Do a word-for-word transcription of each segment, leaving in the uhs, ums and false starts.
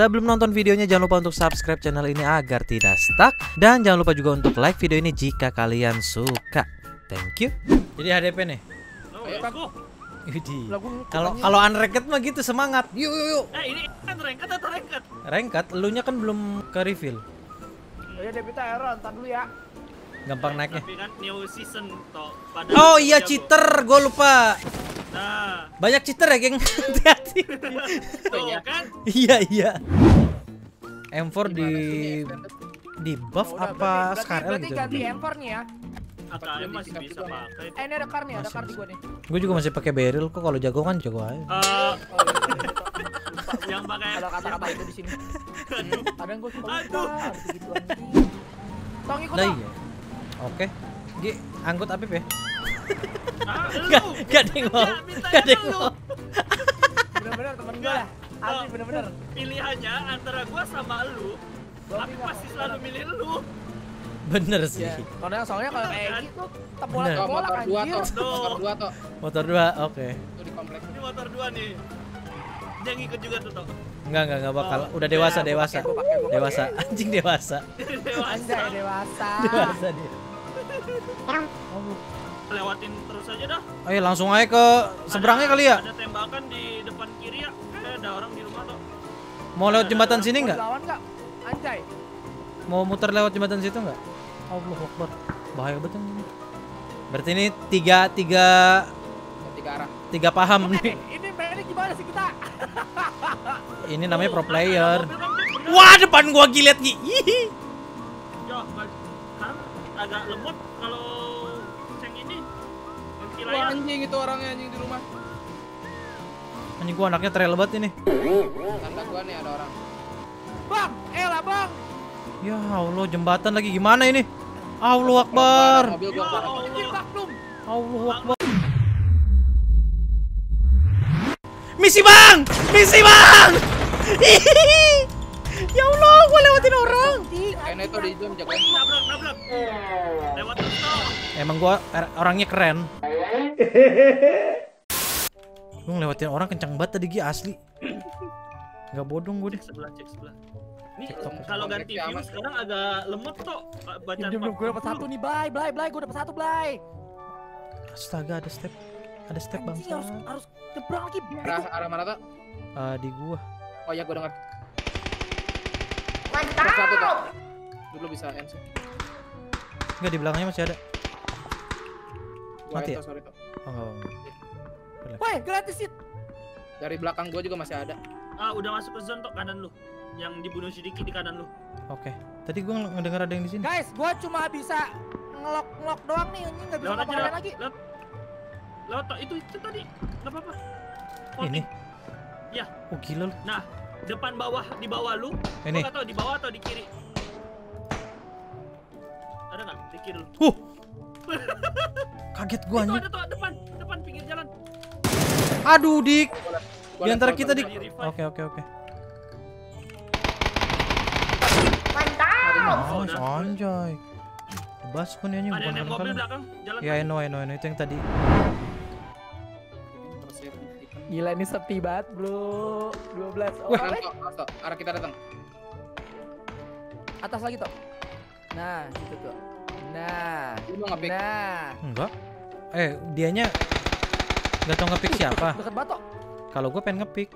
Sebelum nonton videonya, jangan lupa untuk subscribe channel ini agar tidak stuck. Dan jangan lupa juga untuk like video ini jika kalian suka. Thank you. Jadi H D P nih. Kalau kalau unranked mah gitu semangat. Yuk yuk yuk. Eh ini unranked atau ranked? Ranked, elunya kan belum ke reveal. Ya Devita error, ntar dulu ya. Gampang naiknya. Oh iya cheater, gue lupa. Nah. Banyak cheater ya, geng. Hati-hati. Tuh kan? Iya, iya. M empat di di buff apa sekarang gitu. Ganti M empat nih ya. A K M masih bisa pakai. Eh, ini ada kar nih, ada kar di gua nih. Gua juga masih pakai barrel kok, kalau jago kan jago aja. Eh. Yang pakai ada kata-kata itu di sini. Kadang gua suka lupa begituan. Tong ikut. Oke. Gi, angkut Apip ya. Gak, gak ada yang mau, gak ada yang mau. Bener-bener temen gue lah, Apip bener-bener. Pilihannya antara gue sama lu, Apip pasti selalu milih lu. Bener sih. Karena soalnya kalau kayak gitu, tepolat-tepolat anjir. Motor dua, Tok. Motor dua, oke. Itu di kompleks. Ini motor dua nih. Dia ngikut juga tuh, Tok. Enggak, enggak, enggak bakal. Udah dewasa, dewasa. Dewasa, anjing dewasa. Dewasa, dewasa. Dewasa dia. Lewatin terus aja dah. Ayo langsung aja ke seberangnya kali ya. Ada tembakan di depan kiri ya. Eh, ada orang di rumah tuh. Mau lewat jembatan sini nggak? Anjay. Mau muter lewat jembatan situ nggak? Allah Akbar. Bahaya betul ini. Berarti ini tiga tiga tiga arah. Tiga paham nih. Ini mainnya gimana sih kita? Ini namanya pro player. Wah depan gua gilet gi. Yo, agak lembut kalau wah anjing itu orangnya anjing di rumah. Anjing gua anaknya trail banget ini. Tanda gua nih ada orang. Bang, elah bang. Ya Allah jembatan lagi gimana ini? Allahu Akbar. Mobil gua belum. Allahu Akbar. Misi bang, misi bang. Ya Allah, gua lewatin orang. Kayaknya itu di jam jagoan. Nabrak, nabrak. Lewat tuh. Emang gua orangnya keren. Gue ngelewatin orang kencang banget tadi Gi, asli. Gak bodong gue deh. Sebelah, cek sebelah. Nih kalau ganti view sekarang agak lemot tuh. Baca gue dapat satu nih, Blay, Blay, Blay, gue dapat satu, Blay. Astaga, ada step. Ada step bang. Harus harus nyebrang lagi. Arah arah mana tuh? Eh di gua. Oh ya, gue dengar. Mantap. Dulu bisa M C. Enggak di belakangnya masih ada. Mati ya? Sorry, Tok. Oh, enggak, enggak. Woi, gratis hit. Dari belakang gua juga masih ada. Ah, udah masuk ke zone Tok, kanan lu. Yang dibunuh sedikit di kanan lu. Oke. Okay. Tadi gua ngedengar ada yang di sini. Guys, gua cuma bisa ngelok-ngelok doang nih, ini enggak bisa ngapa-ngapain lagi. Lewat Tok, itu itu tadi. Enggak apa-apa. Ini. Ya. Oh, gila lu. Nah, depan bawah di bawah lu. Ini. Gua enggak tahu di bawah atau di kiri. Ada enggak? Di kiri lu. Huh. Kaget gua anjir. Itu ada tuh depan, depan pinggir jalan. Aduh, Dik. Di antara kita Dik. Oke, oke, oke. Mantap. Anjay. Bas pun ini bukan kan. Ya, I know, I know, I know. Itu yang tadi. Gila ini sepi banget, Bro. dua belas orang. Arah kita datang. Atas lagi, Tok. Nah, gitu tuh. Nah, lu nge-pick. Nah. Enggak. Eh, dianya enggak tahu nge-pick siapa. Deket batok. Kalau gua pengen nge-pick.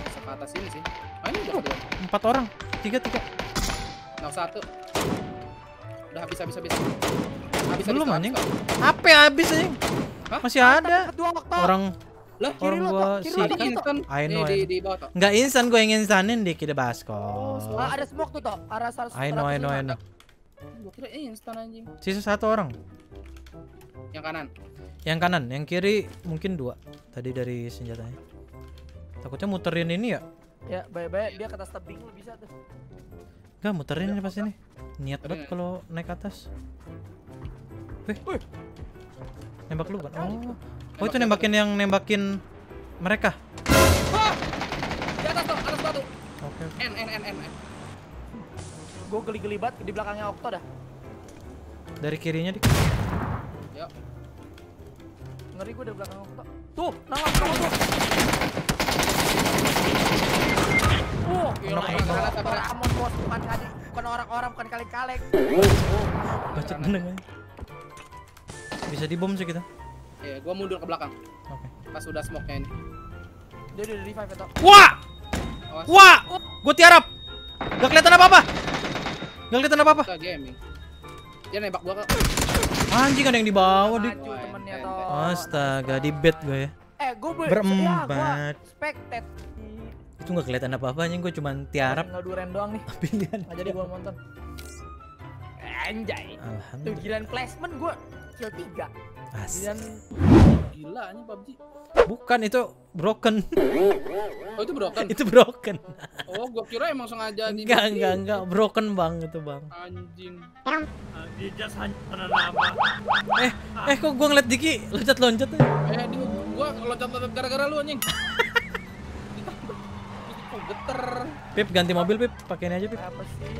Ke atas sini sih. Ah, ini udah ada. Empat orang. tiga tiga. Nah, satu. Udah habis habis habis. Habis belum anjing. H P habis anjing. Masih ada. Orang lah kiri lu Tok. Kiri lu instan. Di di bawah Tok. Enggak instan, gua yang insanin dikit deh basko. Ah, ada smoke tuh Tok. Arah seratus. I know, I know, I know. Gua kira eh, instan anjing. Sisa satu orang. Yang kanan. Yang kanan, yang kiri mungkin dua. Tadi dari senjatanya. Takutnya muterin ini ya? Ya, baik-baik dia ke atas tebing lu bisa tuh. Enggak muterin ini pas ini. Niat banget kalau naik atas. Wih. Nembak lu kan? Oh. Oh, itu nembakin yang nembakin mereka. Di atas tuh, atas batu. Oke. N N N N. Gue geli-geli banget di belakangnya Okto dah. Dari kirinya di. Yuk. Ngeri gue dari belakang Okto. Tuh, nangkap tuh. Motor Amon bos, bukan kali, bukan orang-orang, bukan kaleng-kaleng. Bacot bener ya. Bisa dibom sih kita. Iya, gua mundur ke belakang. Oke. Pas udah smoke-nya ini. Dia udah revive atau? Wah! Wah! Gua tiarap. Gak kelihatan apa-apa. Gak kelihatan apa-apa. Gaming. Dia nembak gua kok. Anjing ada yang di bawah dik. Astaga, di bed gua ya. Eh, gua berempat. Spectator. Itu gak kelihatan apa-apanya, gue cuma tiarap. Nggak duren doang nih. Pilihan. Nggak jadi gue nonton. Anjay. Tuh giliran placement gue kill tiga. Asik. Gila anjing P U B G. Bukan, itu broken. Oh itu broken? Itu broken. Oh gue kira emang sengaja. Enggak, enggak, enggak. Broken bang itu bang. Anjing. Anjing jas hancur apa? Eh, eh kok gue ngeliat Diki loncat-loncat aja. Eh dia, gue loncat-loncat gara-gara lu anjing. Geter. Pip ganti mobil Pip, pakaiin aja Pip. Apa sih?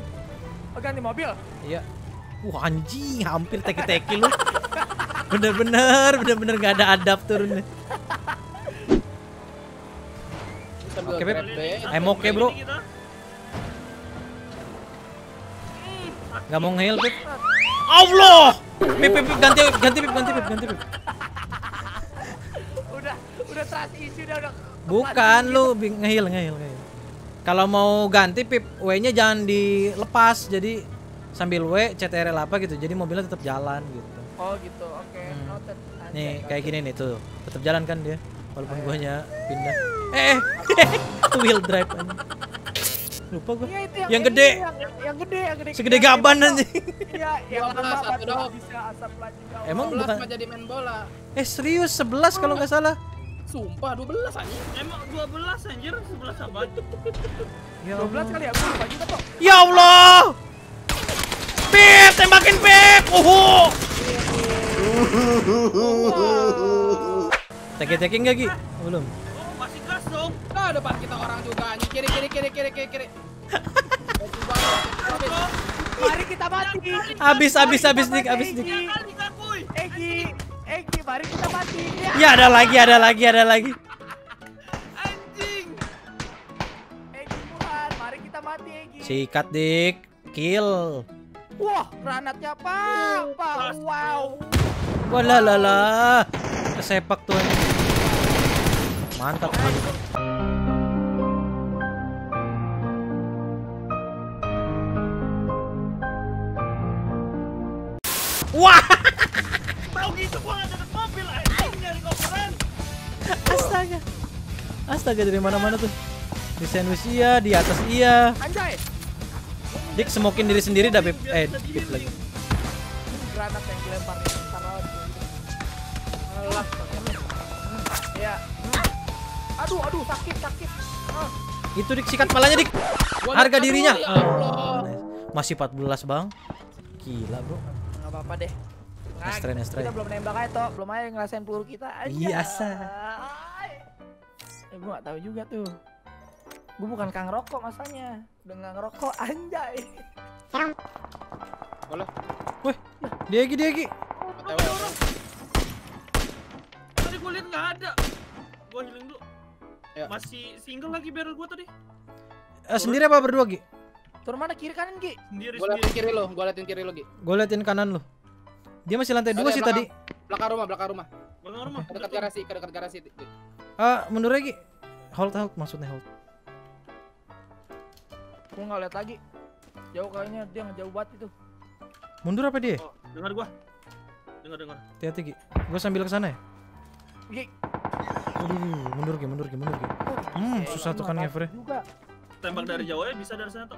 Oh, ganti mobil? Iya. Wah anjing, hampir teki-teki lu. Bener-bener, bener-bener nggak ada adab turunnya. Oke Pip, I'm oke bro. Gak mau ngeheal Pip. Allah! Pip, Pip, Pip, ganti, ganti Pip, ganti Pip, ganti Pip. Udah, udah trust issue dah udah. Bukan lu ngeheal, ngeheal, ngeheal. Kalau mau ganti Pip, W-nya jangan dilepas. Jadi sambil W, C T R L apa gitu. Jadi mobilnya tetap jalan gitu. Oh gitu, oke. Okay. Hmm. Noted. Nih, kayak gini nih tuh. Tetap jalan kan dia. Walaupun gue nya pindah. Eh, eh. Wheel drive aja. Lupa gue. Ya, yang, yang gede. Yang, yang gede, yang gede. Segede gaban nanti. Iya, yang lama doang bisa asap lagi. Emang bukan jadi main bola. Eh, serius sebelas kalau nggak salah. Sumpah dua belas anjir. Emang dua belas anjir, sebelas sahabat. Ya dua belas kali ya, gua lupa juga toh. Ya Allah. Pip, tembakin Pip. Uhuh. Teki-teki enggak, Ki? Belum. Oh, masih gas dong. Enggak ada pak kita orang juga anjir. Kiri kiri kiri kiri kiri kiri. Mari kita mati. Habis habis habis dik, habis dik. Egi. Egi, mari kita mati. Ya. Ya ada lagi, ada lagi, ada lagi. Anjing. Egi Tuhan, mari kita mati Egi. Sikat dik, kill. Wah, granatnya apa? Apa? Wow. Walah lah lah. Kesepak tuh. Mantap. Mantap. Wah. Gitu gua enggak dapet mobil anjing nyari koperan. Astaga. Astaga dari mana-mana tuh. Di sandwich iya, di atas iya. Anjay. Dik semokin diri sendiri dah Beb. Eh, Beb lagi. Granat yang dilempar nih entar alah. Ya. Aduh, aduh sakit, sakit. Itu Dik sikat palanya Dik. Harga dirinya. Masih empat belas, Bang. Gila, Bro. Enggak apa-apa deh. Nestren, nestren. Kita belum nembak aja toh, belum aja ngerasain peluru kita aja. Biasa. Eh, gue gak tahu juga tuh. Gue bukan kang rokok masanya. Udah gak ngerokok, anjay. Boleh. Wih, dia lagi, dia lagi. Tadi gue liat gak ada. Gue healing dulu. Masih single lagi barrel gue tadi. Sendiri apa berdua, Gi? Turun mana, kiri kanan, Gi? Gue liatin kiri lo, gue liatin kiri lo, Gi. Gue liatin kanan lo. Dia masih lantai dua sih tadi. Belakang rumah, belakang rumah. Belakang rumah. Dekat garasi, dekat garasi. Ah, mundur lagi. Hold, hold maksudnya hold. Gua enggak lihat lagi. Jauh kayaknya dia ngejauh banget itu. Mundur apa dia? Oh, dengar gua. Dengar, dengar. Hati-hati, Ki. Gua sambil ke sana ya. Ki. Aduh, mundur Ki, mundur Ki, mundur Ki. Hmm, susah tuh kan ngefre. Tembak dari jauh ya bisa dari sana tuh.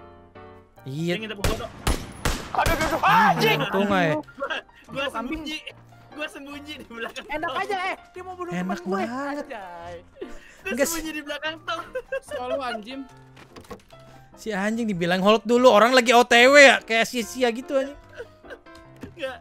Iya. Kita foto. Aduh, aduh, anjing. Tungai. Gua sembunyi, gua sembunyi di belakang. Enak tol. Aja eh, dia mau bunuh teman gue. Enak banget. Dia sembunyi di belakang tol. Selalu anjing. Si anjing dibilang hold dulu, orang lagi O T W ya, kayak sia-sia gitu anjing. Enggak.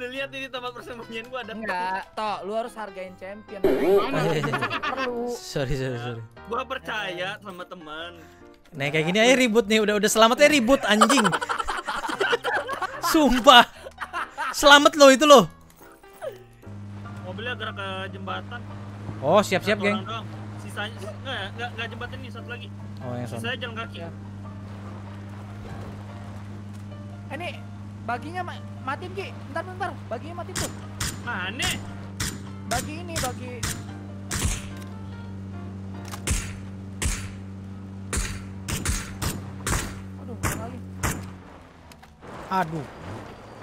Lu lihat ini tempat persembunyian gua ada. Enggak, toh lu harus hargain champion. Perlu. Sorry, sorry, sorry. Gua percaya sama teman. Nah, kayak gini aja ribut nih, udah udah selamatnya ribut anjing. Sumpah. Selamat lo itu lo. Mobilnya gerak ke jembatan. Oh siap-siap geng. Sisanya enggak, enggak jembatan nih satu lagi. Oh yang satu. Sisanya jalan kaki. Ya. Eh nih, baginya ma matiin Ki. Bentar, bentar. Baginya matiin tuh. Mana? Bagi ini, bagi. Aduh, kali. Aduh.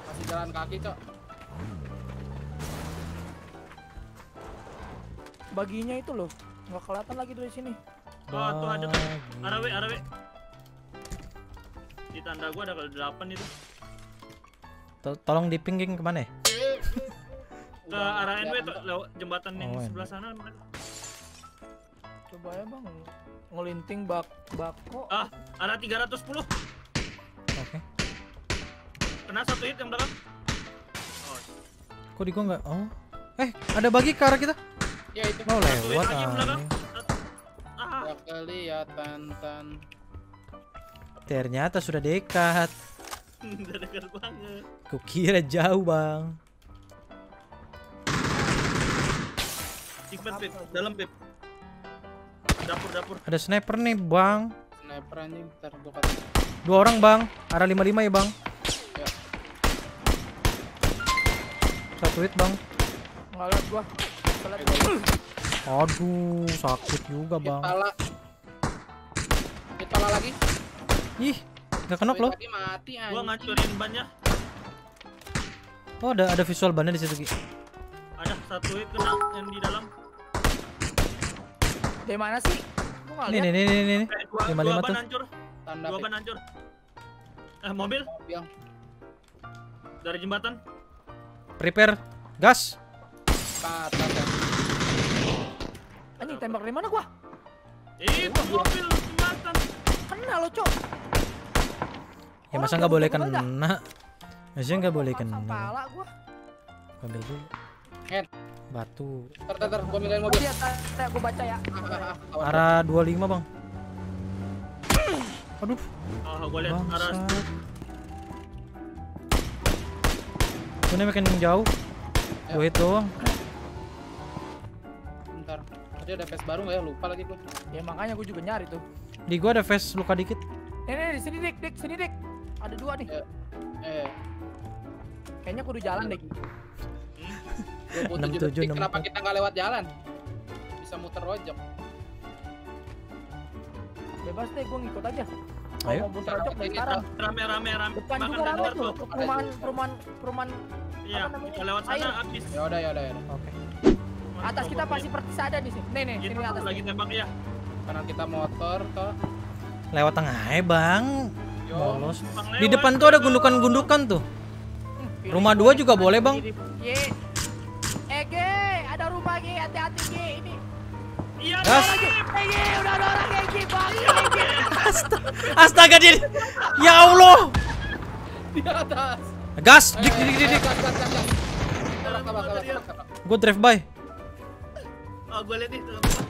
Kasih jalan kaki, Cok. Baginya itu loh. Nggak kelihatan lagi dari sini. Oh, tuh ada tuh. Arawe, arawe. Di tanda gua ada delapan itu. Tol tolong dipingging kemana ya? Ke arah N W tuh, lewat jembatan yang oh, sebelah sana. Coba ya bang, ngelinting bak bako. Ah, arah tiga ratus sepuluh. Oke. Okay. Kena satu hit yang belakang. Oh. Kok di gua nggak? Oh. Eh, ada bagi ke arah kita? Ya itu. Oh, lewat belakang. Ah. Kelihatan tan. Ternyata sudah dekat. Sudah dekat banget. Kukira jauh, Bang. Ikut Pip, dalam Pip. Dapur-dapur. Ada sniper nih, Bang. Sniper anjing, ntar gua kata. Dua orang, Bang. Arah lima puluh lima ya, Bang. Ya. Satu hit, Bang. Enggak lihat gua. Aduh, sakit juga bang. Kita lah, kita lah lagi. Ih, nggak kenok loh. Mati, gua ngancurin bannya. Oh, ada ada visual bannya di situ Ki. Ada satu hit kena yang di dalam. Dari mana sih? Ini nih nih nih nih. Lima lima tuh. Tanda dua ban hancur. Eh mobil? Yang. Dari jembatan. Prepare, gas. Anjing tembak dari mana gua? Itu mobil jembatan. Kena lo, Cok. Ya masa enggak boleh kena? Masa enggak boleh kena. Kepala gua. Ambil dulu. Head batu. Entar entar gua milihin mobil. Saya gua baca ya. Arah dua puluh lima, Bang. Aduh. Ah, gua lihat arah. Ini makin jauh. Gua itu. Tadi ada face baru nggak ya? Lupa lagi gue. Ya makanya gue juga nyari tuh. Di gue ada face luka dikit. Eh, nih, nih, sini dik, dik, sini dik. Ada dua nih. Eh, eh. Kayaknya kudu jalan deh. dua puluh tujuh detik, kenapa kita nggak lewat jalan? Bisa muter rojok. Bebas deh, gue ngikut aja. Ayo. Mau muter rojok dari sekarang. Rame, rame, rame. Depan juga rame tuh. Perumahan, perumahan, perumahan. Iya. Lewat sana habis. Ya udah, ya udah, ya udah. Oke. Atas kita pasti persis ada di sini. Nih nih, gitu, sini atas. Lagi tembak ya. Karena kita motor toh. Lewat tengah aja, Bang. Yo, bolos. Di depan tuh ada gundukan-gundukan tuh. Hmm, rumah dua juga boleh, Bang. Eh, G, ada rumah G, hati-hati G ini. Iya, lagi. G, udah ada orang G, Bang. Astaga. Astaga dia. Ya Allah. Di atas. Gas, dik dik dik. Gua drive by. Oh, gue liat nih, tolong gue.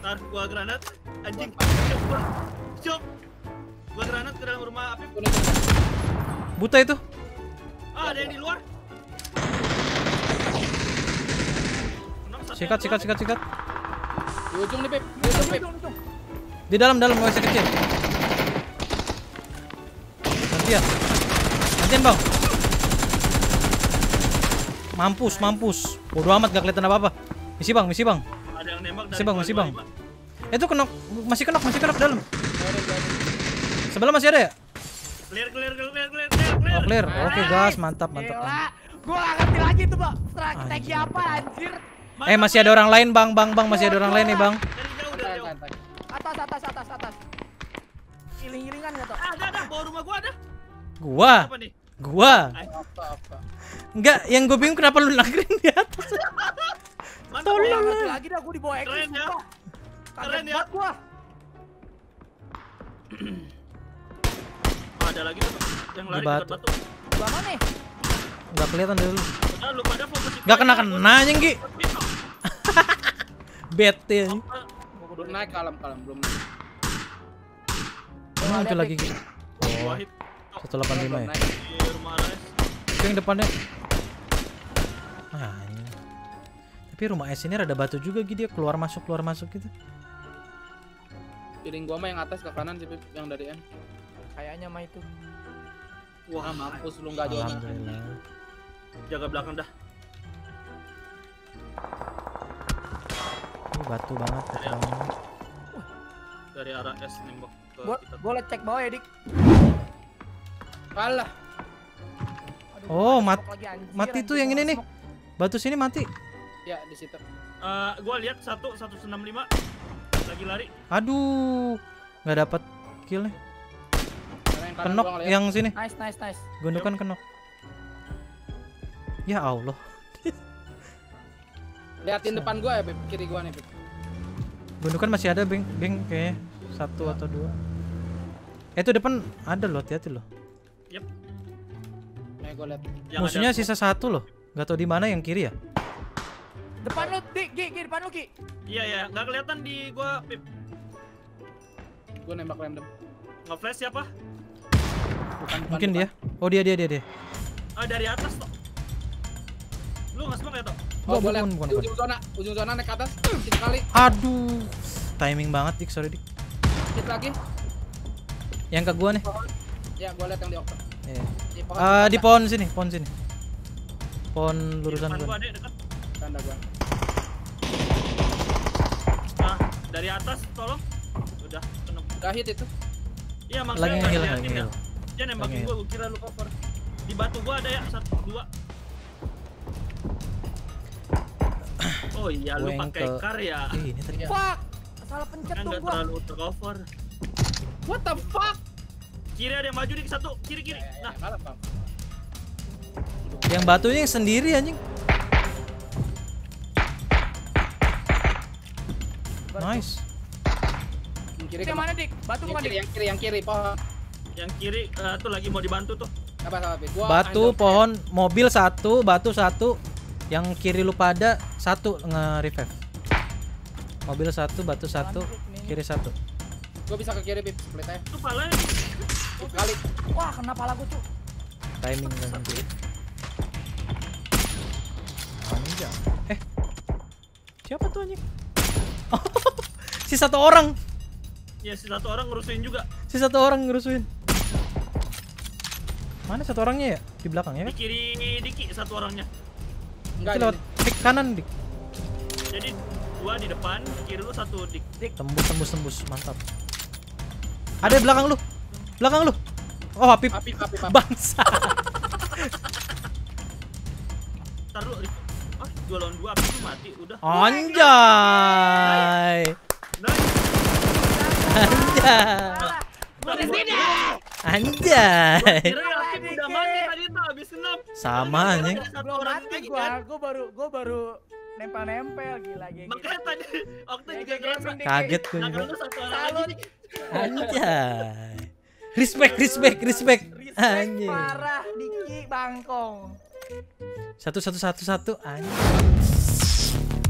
Ntar gue granat. Anjing, coba. Cok. Gue granat ke dalam rumah Apip. Buta itu. Ah, ada yang di luar. Sikat, sikat, sikat, sikat. Di ujung nih, Pip. Di ujung, Pip. Di dalam, dalam. Gak bisa kecil. Gantian. Gantian, Bang. Mampus, mampus. Bodo amat gak kelihatan apa-apa. Misi Bang, misi Bang. Ada yang nembak dari misi Bang, misi Bang. Itu kenok, masih kenok, masih kenok dalam. Sebelah masih ada ya? Clear, clear, clear, clear, clear. Oh, clear. Oke, okay, gas, mantap, mantap. Gila. Gua gak ngerti lagi tuh, Bang. Strategi apa anjir? Eh, masih ada orang lain, Bang, Bang, Bang, masih ada orang lain nih, Bang. Atas, atas, atas, atas. Iling-ilingan enggak tuh? Ada, ada, bawah rumah gua ada. Gua. Apa nih? Gua enggak, yang gue bingung kenapa lu nangkring di atas. Tolong lagi dah, gue dibawa eksis ya. Keren ya gua. Ada lagi tuh yang lari ke batu. Gua mana nih? Enggak kelihatan dulu. Enggak kena-kena anjing, Ki. Bete anjing. Gua kudu naik kalem-kalem belum. Muncul lagi, Ki. seratus delapan puluh lima ya. Itu yang depannya. Nah, ini. Tapi rumah es ini rada batu juga gitu ya, keluar masuk keluar masuk gitu. Piring gua mah yang atas ke kanan sih, yang dari N. kayaknya mah itu. Wah, mampus lu nggak jodoh. Jaga belakang dah. Ini batu banget terangnya. Dari arah S nembak ke Bo kita. Boleh cek bawah ya, Dik. Kalah. Oh, mat mati tuh yang ini nih. Batu sini mati. Ya, di situ. Uh, gua lihat satu satu enam lima lagi lari. Aduh, nggak dapat kill nih. Kenok yang sini. Nice, nice, nice. Gundukan kenok. Ya Allah. Liatin depan gua ya, Beb. Kiri gua nih, Beb. Gundukan masih ada, Bing. Bing kayaknya satu ya. Atau dua. Eh, itu depan ada loh, hati-hati loh. Yep. Nih gua lihat. Musuhnya sisa satu loh. Gak tau di mana yang kiri ya? Depan lu, Dik, Gi, Gi, depan lu, Gi. Iya, ya, gak kelihatan di gua, Pip. Gua nembak random. Nge-flash siapa? Bukan, bukan, mungkin depan. Dia. Oh, dia, dia, dia, dia. Oh, dari atas toh. Lu enggak smoke ya toh? Oh, boleh. Di ujung zona, ujung zona naik ke atas. Sikit kali. Aduh. Timing banget, Dik, sorry, Dik. Sikit lagi. Yang ke gua nih. Ya, gua lihat yang di okto. Iya. Di pohon, uh, di pohon sini, pohon sini. Pon lurusan gua. Tanda gua. Nah, dari atas tolong. Udah kena. Udah hit itu. Iya, maksudnya lagi heal, lagi heal. Dia nembakin gua, gua kira lu cover. Di batu gua ada ya satu dua. Oh iya, lu pakai kar ya. Ih, ini tadi. Fuck. Salah pencet tuh gua. Terlalu tercover. What the fuck? Kiri ada yang maju nih satu, kiri-kiri. Nah, kalah, Bang. Yang batunya yang sendiri anjing. Nice. Yang kiri ke mana, Dik? Batu bukan, Dik? Yang kiri, yang kiri pohon. Yang kiri uh, tuh lagi mau dibantu tuh. Apa salah, Dik? Gua batu, pohon, care. Mobil satu, batu satu. Yang kiri lu pada satu nge-revive. Mobil satu, batu satu, kiri satu. Gua bisa ke kiri, Bib. Split aja. Tuh pala. Kali. Wah, kena pala gua, Cuk. Timing nanti. Eh, siapa tuh anjing? Oh, si satu orang. Ya, si satu orang ngerusuin juga. Si satu orang ngerusuin. Mana satu orangnya ya? Di belakang ya? Di kiri Diki satu orangnya. Enggak, lewat Dik kanan, Dik. Jadi dua di depan, kiri lu satu Dik. Dik. Tembus, tembus, tembus, mantap. Ada di belakang lu. Belakang lu. Oh, Apip. Apip, Apip, Apip. Bangsa. Taruh dua lawan dua, abis itu mati, udah. Anjay. Anjay. Anjay. Sama anjing. Gue baru, gue baru nempel-nempel gila gila. Makanya tadi waktu juga kaget gue juga. Anjay. Respect, respect, respect. Anjing. Parah, Diki bangkong. Satu satu satu satu anjing.